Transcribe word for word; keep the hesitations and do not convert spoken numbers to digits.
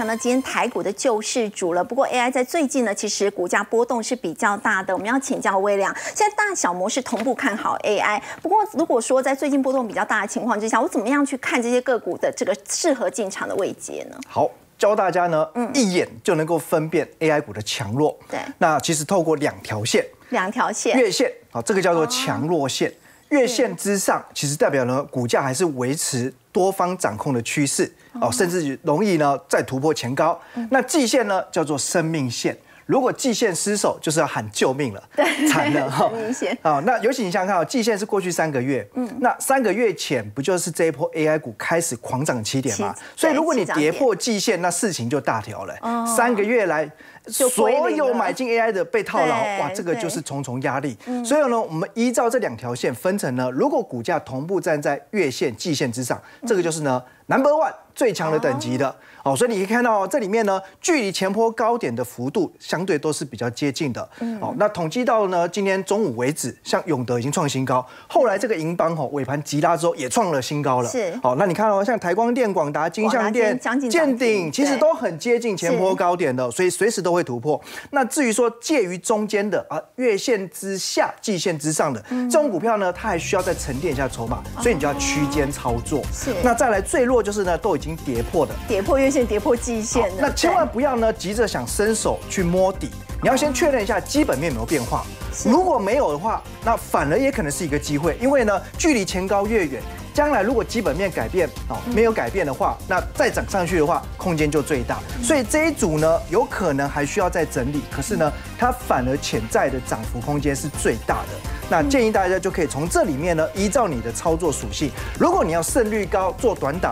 成了今天台股的救世主了。不过 A I 在最近呢，其实股价波动是比较大的。我们要请教威良，现在大小模式同步看好 A I。不过如果说在最近波动比较大的情况之下，我怎么样去看这些个股的这个适合进场的位阶呢？好。 教大家呢，嗯、一眼就能够分辨 A I 股的强弱。对，那其实透过两条线，两条线，月线啊，这个叫做强弱线。哦、月线之上，其实代表呢，股价还是维持多方掌控的趋势哦，甚至容易呢再突破前高。嗯、那季线呢，叫做生命线。 如果季线失守，就是要喊救命了，惨了哈！明显啊，那尤其你想想看，季线是过去三个月，嗯，那三个月前不就是这一波 A I 股开始狂涨起点吗？所以如果你跌破季线，那事情就大条了。哦、三个月来，所有买进 A I 的被套牢，哇，这个就是重重压力。所以呢，我们依照这两条线分成呢，如果股价同步站在月线、季线之上，这个就是呢 number one 最强的等级的。 哦，所以你可以看到、哦、这里面呢，距离前波高点的幅度相对都是比较接近的。嗯、哦，那统计到呢，今天中午为止，像永德已经创新高，后来这个银邦吼、哦、尾盘急拉之后也创了新高了。是，哦，那你看哦，像台光电、广达、金像电、健鼎，其实都很接近前波高点的，所以随时都会突破。那至于说介于中间的啊，月线之下、季线之上的、嗯、这种股票呢，它还需要再沉淀一下筹码，所以你就要区间操作。是，那再来最弱就是呢，都已经跌破的，跌破月。 线跌破季线，那千万不要呢急着想伸手去摸底，你要先确认一下基本面有没有变化。如果没有的话，那反而也可能是一个机会，因为呢距离前高越远，将来如果基本面改变哦没有改变的话，那再涨上去的话空间就最大。所以这一组呢有可能还需要再整理，可是呢它反而潜在的涨幅空间是最大的。 那建议大家就可以从这里面呢，依照你的操作属性，如果你要胜率高，做短打。